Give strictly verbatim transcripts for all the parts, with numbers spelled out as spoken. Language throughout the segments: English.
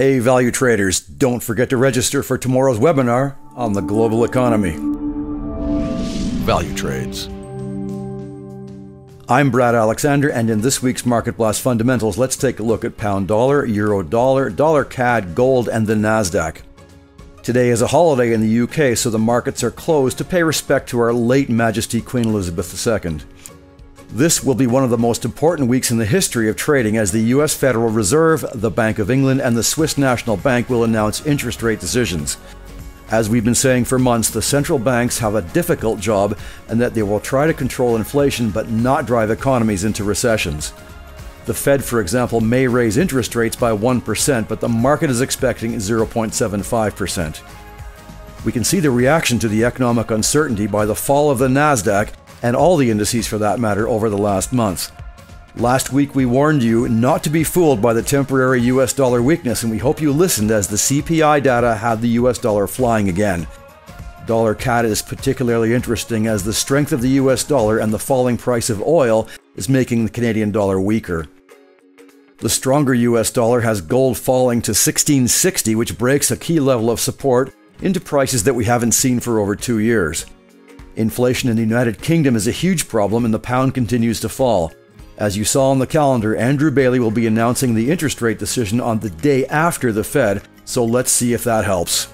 Hey, value traders, don't forget to register for tomorrow's webinar on the global economy. Valutrades. I'm Brad Alexander, and in this week's Market Blast Fundamentals, let's take a look at pound dollar, euro dollar, dollar C A D, gold, and the Nasdaq. Today is a holiday in the U K, so the markets are closed to pay respect to Our Late Majesty Queen Elizabeth the Second. This will be one of the most important weeks in the history of trading, as the U S Federal Reserve, the Bank of England, and the Swiss National Bank will announce interest rate decisions. As we've been saying for months, the central banks have a difficult job, and that they will try to control inflation but not drive economies into recessions. The Fed, for example, may raise interest rates by one percent, but the market is expecting zero point seven five percent. We can see the reaction to the economic uncertainty by the fall of the Nasdaq, and all the indices for that matter, over the last month. Last week we warned you not to be fooled by the temporary U S dollar weakness, and we hope you listened, as the C P I data had the U S dollar flying again. Dollar C A D is particularly interesting, as the strength of the U S dollar and the falling price of oil is making the Canadian dollar weaker. The stronger U S dollar has gold falling to sixteen sixty, which breaks a key level of support into prices that we haven't seen for over two years. Inflation in the United Kingdom is a huge problem, and the pound continues to fall. As you saw on the calendar, Andrew Bailey will be announcing the interest rate decision on the day after the Fed, so let's see if that helps.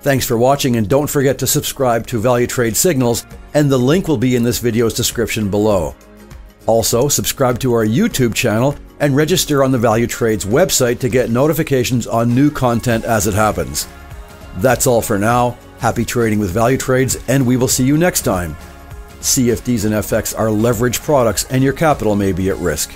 Thanks for watching, and don't forget to subscribe to Valutrades Signals, and the link will be in this video's description below. Also, subscribe to our YouTube channel and register on the Valutrades website to get notifications on new content as it happens. That's all for now. Happy trading with Valutrades, and we will see you next time. C F Ds and F X are leveraged products, and your capital may be at risk.